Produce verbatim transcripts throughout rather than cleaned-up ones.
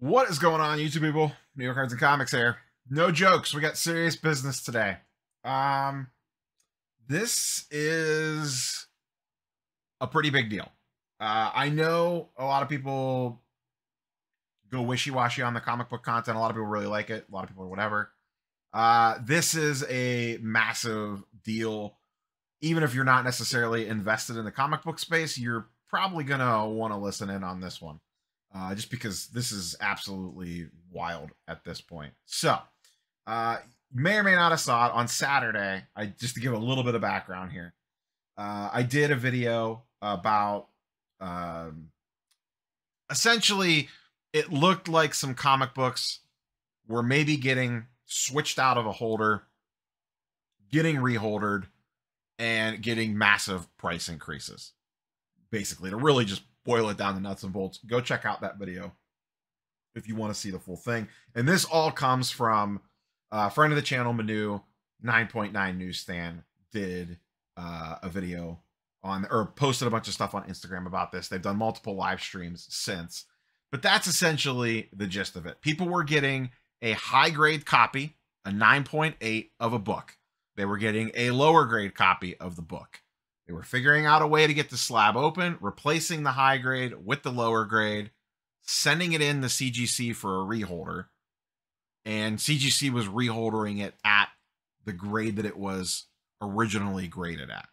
What is going on, YouTube people? NEO Cards and Comics here. No jokes, we got serious business today. Um, this is a pretty big deal. Uh, I know a lot of people go wishy-washy on the comic book content. A lot of people really like it. A lot of people are whatever. Uh, this is a massive deal. Even if you're not necessarily invested in the comic book space, you're probably going to want to listen in on this one. Uh, just because this is absolutely wild at this point. So, uh, you may or may not have saw it on Saturday. I just to give a little bit of background here. Uh, I did a video about um, essentially it looked like some comic books were maybe getting switched out of a holder, getting reholdered, and getting massive price increases. Basically, to really just boil it down to nuts and bolts. Go check out that video if you want to see the full thing. And this all comes from a friend of the channel, Manu. nine point nine Newsstand did uh, a video on, or posted a bunch of stuff on Instagram about this. They've done multiple live streams since, but that's essentially the gist of it. People were getting a high grade copy, a nine point eight of a book. They were getting a lower grade copy of the book. They were figuring out a way to get the slab open, replacing the high grade with the lower grade, sending it in the C G C for a reholder, and C G C was reholdering it at the grade that it was originally graded at,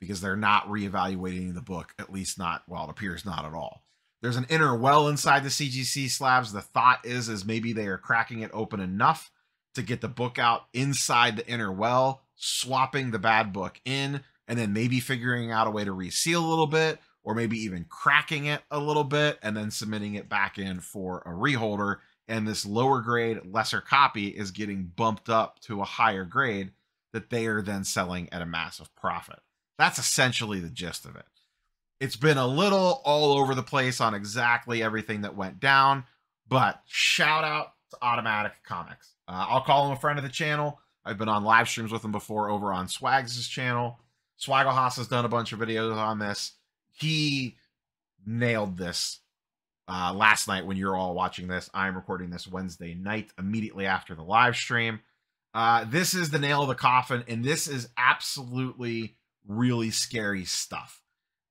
because they're not reevaluating the book, at least not, well, it appears not at all. There's an inner well inside the C G C slabs. The thought is, is maybe they are cracking it open enough to get the book out inside the inner well, swapping the bad book in, and then maybe figuring out a way to reseal a little bit, or maybe even cracking it a little bit and then submitting it back in for a reholder. And this lower grade, lesser copy is getting bumped up to a higher grade that they are then selling at a massive profit. That's essentially the gist of it. It's been a little all over the place on exactly everything that went down, but shout out to Automatic Comics. Uh, I'll call him a friend of the channel. I've been on live streams with him before over on Swags' channel. Swaggle Haus has done a bunch of videos on this. He nailed this uh, last night when you're all watching this. I'm recording this Wednesday night immediately after the live stream. Uh, this is the nail of the coffin, and this is absolutely really scary stuff.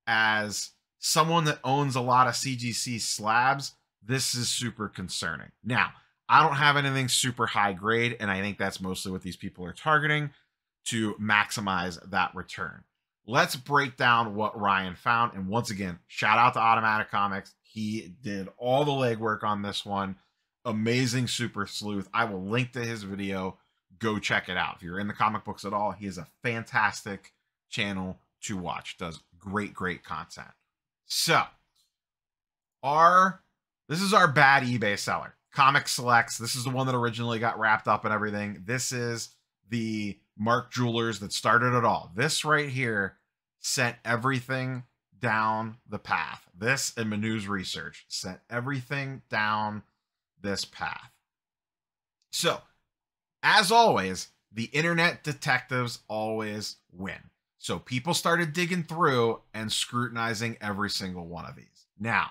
As someone that owns a lot of C G C slabs, this is super concerning. Now, I don't have anything super high grade, and I think that's mostly what these people are targeting, to maximize that return. Let's break down what Ryan found. And once again, shout out to Automatic Comics. He did all the legwork on this one. Amazing super sleuth. I will link to his video. Go check it out. If you're in the comic books at all, he is a fantastic channel to watch. Does great, great content. So our, this is our bad eBay seller. Comic Selects. This is the one that originally got wrapped up and everything. This is the Mark Jewelers that started it all. This right here sent everything down the path. This and Manu's research sent everything down this path. So, as always, the internet detectives always win. So people started digging through and scrutinizing every single one of these. Now,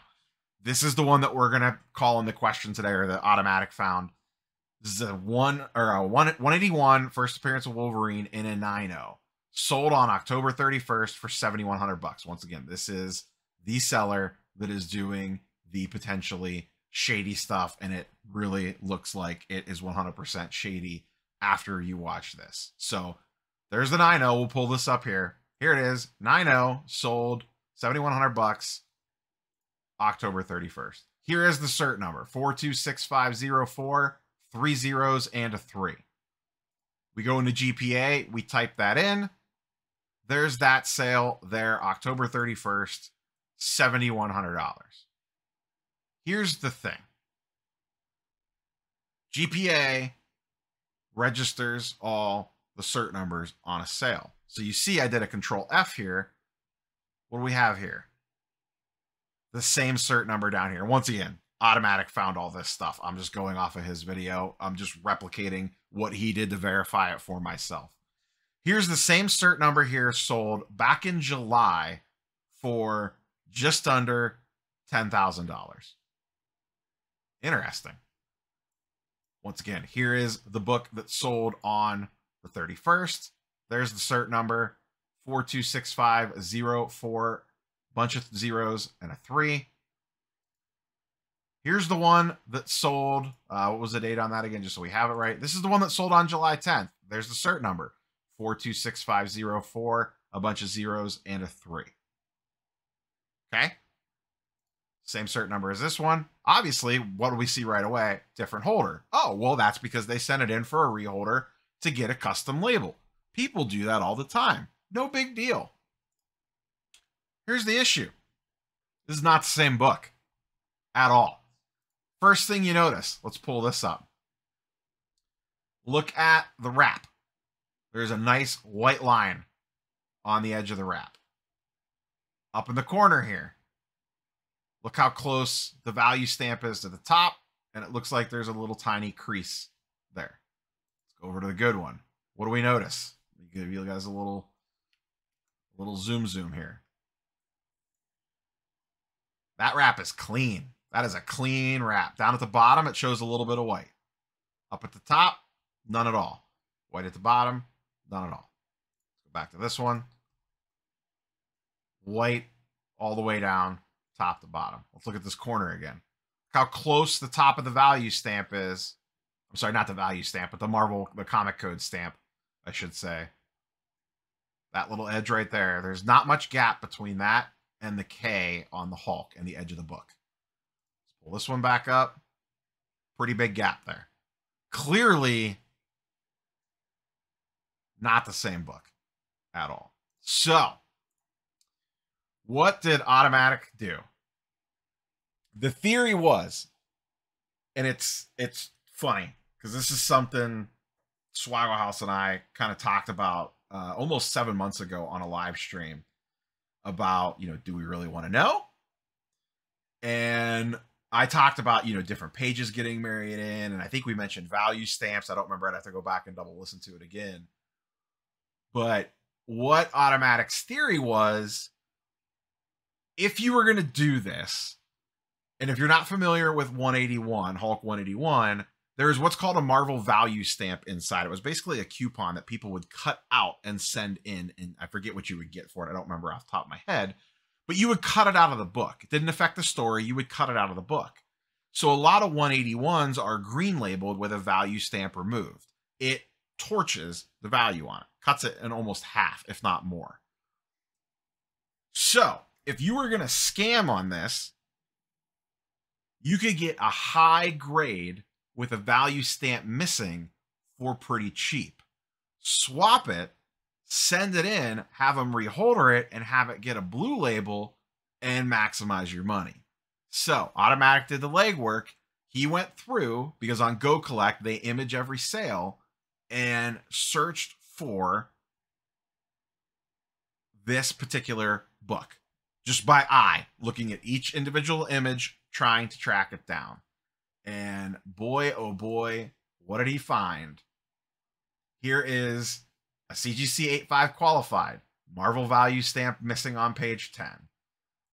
this is the one that we're going to call in the question today, or the Automatic found. This is a one or a one one eighty-one first appearance of Wolverine in a nine oh, sold on October thirty-first for seventy-one hundred bucks. Once again, this is the seller that is doing the potentially shady stuff, and it really looks like it is one hundred percent shady after you watch this. So there's the nine oh. We'll pull this up here. Here it is. nine oh sold seventy-one hundred bucks, October thirty-first. Here is the cert number, four two six five zero four. Three zeros and a three. We go into G P A. We type that in. There's that sale there, October thirty-first, seventy-one hundred dollars. Here's the thing. G P A registers all the cert numbers on a sale. So you see I did a control F here. What do we have here? The same cert number down here. Once again, Automatic found all this stuff. I'm just going off of his video. I'm just replicating what he did to verify it for myself. Here's the same cert number here, sold back in July for just under ten thousand dollars. Interesting. Once again, here is the book that sold on the thirty-first. There's the cert number, four two six five zero four, bunch of zeros and a three. Here's the one that sold, uh, what was the date on that again, just so we have it right. This is the one that sold on July tenth. There's the cert number, four two six five zero four, a bunch of zeros and a three. Okay. Same cert number as this one. Obviously, what do we see right away? Different holder. Oh, well, that's because they sent it in for a reholder to get a custom label. People do that all the time. No big deal. Here's the issue. This is not the same book at all. First thing you notice, let's pull this up. Look at the wrap. There's a nice white line on the edge of the wrap. Up in the corner here, look how close the value stamp is to the top, and it looks like there's a little tiny crease there. Let's go over to the good one. What do we notice? I'll give you guys a little, little zoom zoom here. That wrap is clean. That is a clean wrap. Down at the bottom, it shows a little bit of white. Up at the top, none at all. White at the bottom, none at all. Let's go back to this one. White all the way down, top to bottom. Let's look at this corner again. Look how close the top of the value stamp is. I'm sorry, not the value stamp, but the Marvel, the comic code stamp, I should say. That little edge right there. There's not much gap between that and the K on the Hulk and the edge of the book. Let's pull this one back up. Pretty big gap there. Clearly not the same book at all. So, what did Automatic do? The theory was, and it's it's funny, because this is something Swaggle Haus and I kind of talked about uh, almost seven months ago on a live stream about, you know, do we really want to know? And I talked about, you know, different pages getting married in, and I think we mentioned value stamps. I don't remember. I'd have to go back and double listen to it again. But what Automatic's theory was, if you were going to do this, and if you're not familiar with one eighty-one, Hulk one eighty-one, there is what's called a Marvel value stamp inside. It was basically a coupon that people would cut out and send in, and I forget what you would get for it. I don't remember off the top of my head, but you would cut it out of the book. It didn't affect the story. You would cut it out of the book. So a lot of one eighty-ones are green labeled with a value stamp removed. It torches the value on it, cuts it in almost half, if not more. So, if you were going to scam on this, you could get a high grade with a value stamp missing for pretty cheap. Swap it, send it in, have them reholder it, and have it get a blue label and maximize your money. So Automatic did the legwork. He went through, because on GoCollect, they image every sale, and searched for this particular book. Just by eye, looking at each individual image, trying to track it down. And boy, oh boy, what did he find? Here is a C G C eight five qualified, Marvel value stamp missing on page ten.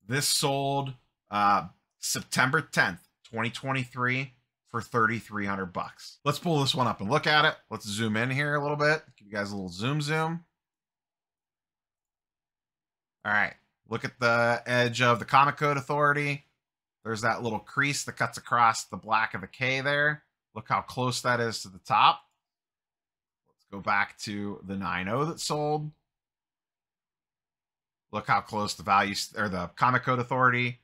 This sold uh, September tenth, twenty twenty-three for thirty-three hundred bucks. Let's pull this one up and look at it. Let's zoom in here a little bit. Give you guys a little zoom zoom. All right. Look at the edge of the Comic Code Authority. There's that little crease that cuts across the black of the K there. Look how close that is to the top. Let's go back to the nine oh that sold. Look how close the value or the Comic Code Authority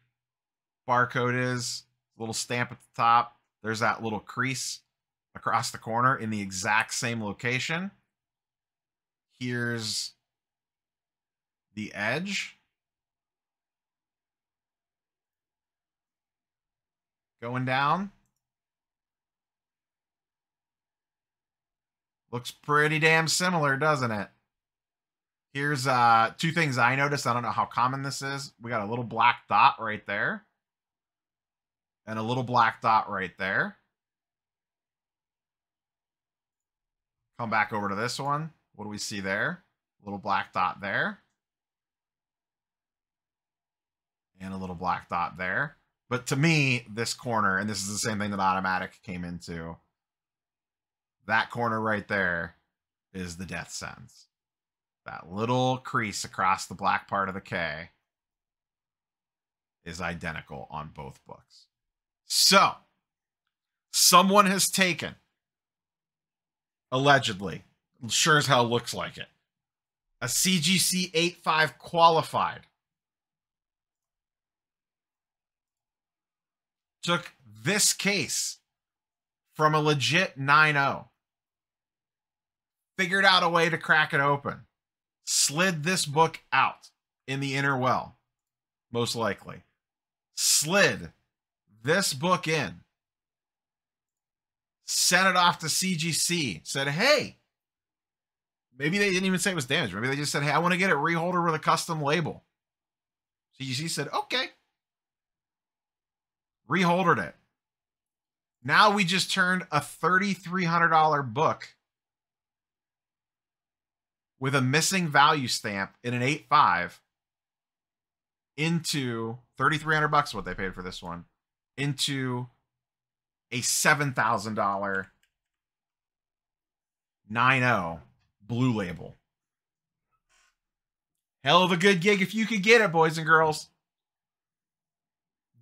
barcode is. Little stamp at the top. There's that little crease across the corner in the exact same location. Here's the edge. Going down. Looks pretty damn similar, doesn't it? Here's uh, two things I noticed. I don't know how common this is. We got a little black dot right there. And a little black dot right there. Come back over to this one. What do we see there? Little black dot there. And a little black dot there. But to me, this corner, and this is the same thing that Automatic came into, that corner right there is the death sentence. That little crease across the black part of the K is identical on both books. So, someone has taken, allegedly, sure as hell looks like it, a C G C eight five qualified, took this case from a legit nine oh, figured out a way to crack it open, slid this book out in the inner well, most likely, slid this book in, sent it off to C G C, said, hey, maybe they didn't even say it was damaged. Maybe they just said, hey, I want to get it reholder with a custom label. C G C said, okay. Reholdered it. Now we just turned a thirty-three hundred dollar book with a missing value stamp in an eight five into thirty-three hundred bucks, what they paid for this one, into a seven thousand dollar nine oh blue label. Hell of a good gig if you could get it, boys and girls.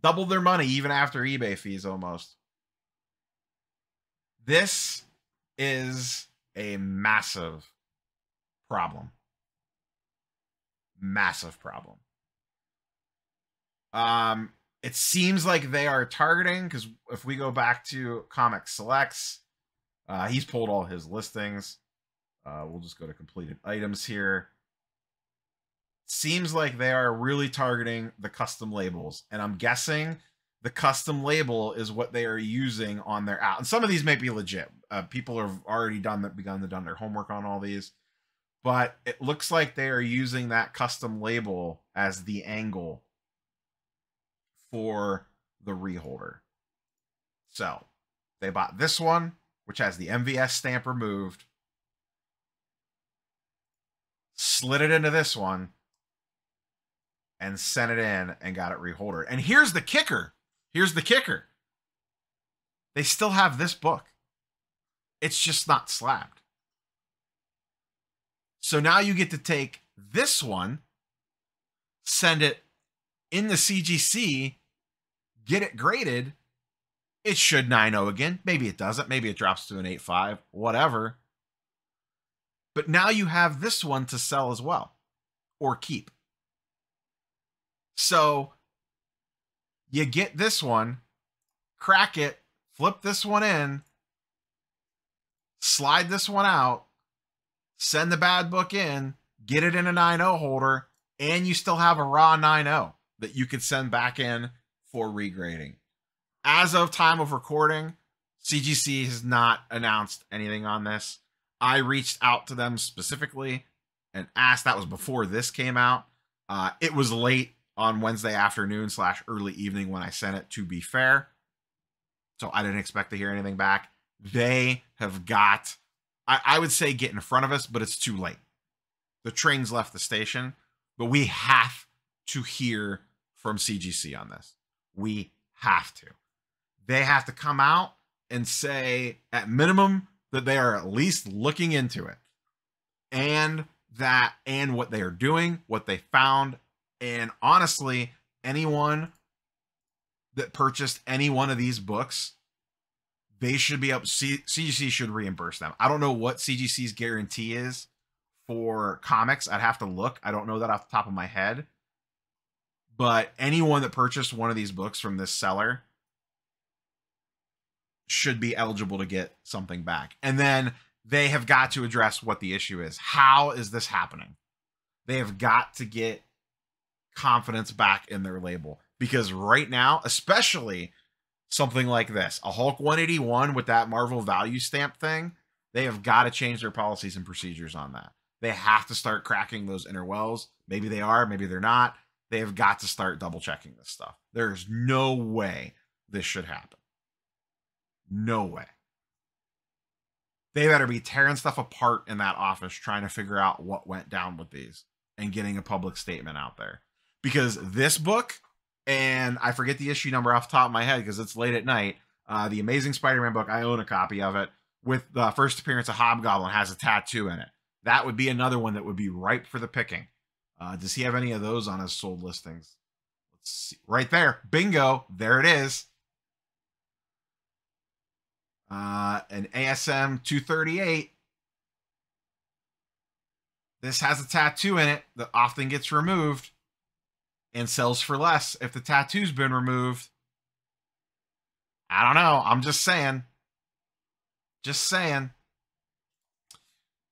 Doubled their money even after eBay fees almost. This is a massive problem. Massive problem. Um, it seems like they are targeting, because if we go back to Comic Selects, uh, he's pulled all his listings. Uh, we'll just go to completed items here. Seems like they are really targeting the custom labels. And I'm guessing the custom label is what they are using on their out. And some of these may be legit. Uh, people have already done that, begun to done their homework on all these. But it looks like they are using that custom label as the angle for the reholder. So they bought this one, which has the M V S stamp removed, slid it into this one, and sent it in and got it reholdered. And here's the kicker. Here's the kicker. They still have this book. It's just not slabbed. So now you get to take this one, send it in the C G C, get it graded. It should nine oh again. Maybe it doesn't. Maybe it drops to an eight five, whatever. But now you have this one to sell as well or keep. So you get this one, crack it, flip this one in, slide this one out, send the bad book in, get it in a nine oh holder, and you still have a raw nine oh that you could send back in for regrading. As of time of recording, C G C has not announced anything on this. I reached out to them specifically and asked. That was before this came out. Uh, it was late on Wednesday afternoon slash early evening when I sent it, to be fair. So I didn't expect to hear anything back. They have got, I, I would say get in front of us, but it's too late. The train's left the station, but we have to hear from C G C on this. We have to. They have to come out and say at minimum that they are at least looking into it, and that, and what they are doing, what they found. And honestly, anyone that purchased any one of these books, they should be up, C G C should reimburse them. I don't know what C G C's guarantee is for comics. I'd have to look. I don't know that off the top of my head. But anyone that purchased one of these books from this seller should be eligible to get something back. And then they have got to address what the issue is. How is this happening? They have got to get confidence back in their label, because right now, especially something like this, a Hulk one eighty-one with that Marvel value stamp thing, they have got to change their policies and procedures on that. They have to start cracking those inner wells. Maybe they are, maybe they're not. They have got to start double checking this stuff. There's no way this should happen. No way. They better be tearing stuff apart in that office trying to figure out what went down with these and getting a public statement out there. Because this book and I forget the issue number off the top of my head because it's late at night. Uh, the Amazing Spider-Man book, I own a copy of it, with the first appearance of Hobgoblin, has a tattoo in it. That would be another one that would be ripe for the picking. Uh, does he have any of those on his sold listings? Let's see. Right there. Bingo. There it is. Uh, an A S M two thirty-eight. This has a tattoo in it that often gets removed and sells for less if the tattoo's been removed. I don't know. I'm just saying. Just saying.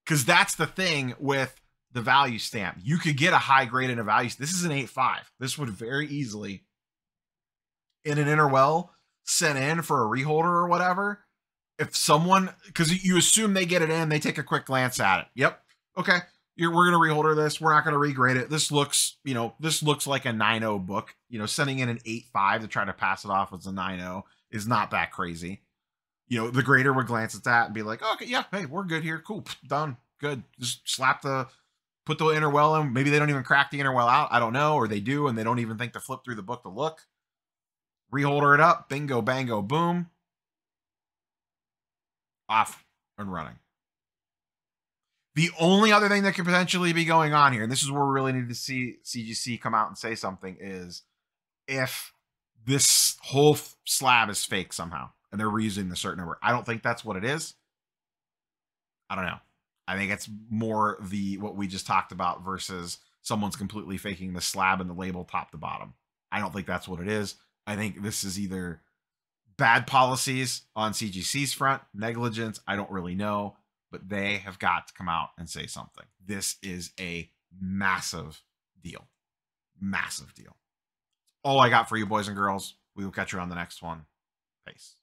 Because that's the thing with the value stamp. You could get a high grade and a value. This is an eight point five. This would very easily, in an interwell, sent in for a reholder or whatever. If someone, because you assume they get it in, they take a quick glance at it. Yep. Okay. You're, we're going to reholder this. We're not going to regrade it. This looks, you know, this looks like a nine point oh book. You know, sending in an eight point five to try to pass it off as a nine point oh is not that crazy. You know, the grader would glance at that and be like, oh, okay, yeah, hey, we're good here. Cool. Done. Good. Just slap the, put the interwell in. Maybe they don't even crack the interwell out. I don't know. Or they do, and they don't even think to flip through the book to look. Reholder it up. Bingo, bango, boom. Off and running. The only other thing that could potentially be going on here, and this is where we really need to see C G C come out and say something, is if this whole slab is fake somehow and they're reusing the certain number. I don't think that's what it is. I don't know. I think it's more the what we just talked about versus someone's completely faking the slab and the label top to bottom. I don't think that's what it is. I think this is either bad policies on C G C's front, negligence, I don't really know, but they have got to come out and say something. This is a massive deal. Massive deal. All I got for you, boys and girls. We will catch you on the next one. Peace.